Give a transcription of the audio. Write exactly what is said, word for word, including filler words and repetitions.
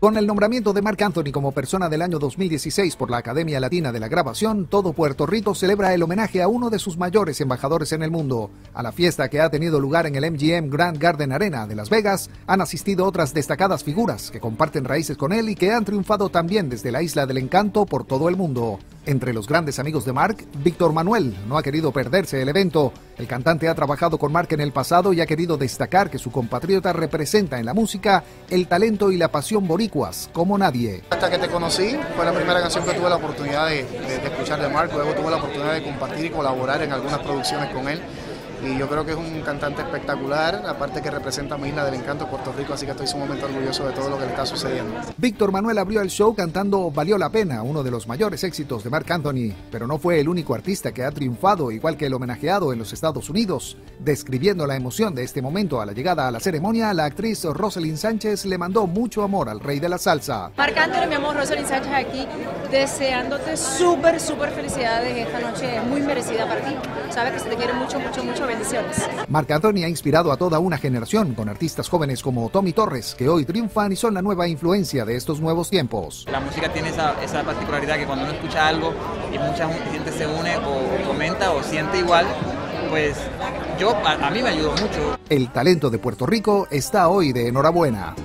Con el nombramiento de Marc Anthony como persona del año dos mil dieciséis por la Academia Latina de la Grabación, todo Puerto Rico celebra el homenaje a uno de sus mayores embajadores en el mundo. A la fiesta que ha tenido lugar en el M G M Grand Garden Arena de Las Vegas han asistido otras destacadas figuras que comparten raíces con él y que han triunfado también desde la Isla del Encanto por todo el mundo. Entre los grandes amigos de Marc, Víctor Manuelle no ha querido perderse el evento. El cantante ha trabajado con Marc en el pasado y ha querido destacar que su compatriota representa en la música el talento y la pasión boricuas como nadie. Hasta que te conocí fue la primera canción que tuve la oportunidad de, de, de escuchar de Marc. Luego tuve la oportunidad de compartir y colaborar en algunas producciones con él. Y yo creo que es un cantante espectacular, aparte que representa a mi Isla del Encanto, Puerto Rico, así que estoy sumamente orgulloso de todo lo que le está sucediendo. Víctor Manuelle abrió el show cantando Valió la Pena, uno de los mayores éxitos de Marc Anthony, pero no fue el único artista que ha triunfado, igual que el homenajeado en los Estados Unidos. Describiendo la emoción de este momento a la llegada a la ceremonia, la actriz Roselyn Sánchez le mandó mucho amor al rey de la salsa. Marc Anthony, mi amor, Roselyn Sánchez aquí, deseándote súper, súper felicidades esta noche, es muy merecida para ti. Sabes que se te quiere mucho, mucho, mucho. Bendiciones. Marc Anthony ha inspirado a toda una generación con artistas jóvenes como Tommy Torres, que hoy triunfan y son la nueva influencia de estos nuevos tiempos. La música tiene esa, esa particularidad que cuando uno escucha algo y mucha gente se une o comenta o siente igual, pues yo, a, a mí me ayudó mucho. El talento de Puerto Rico está hoy de enhorabuena.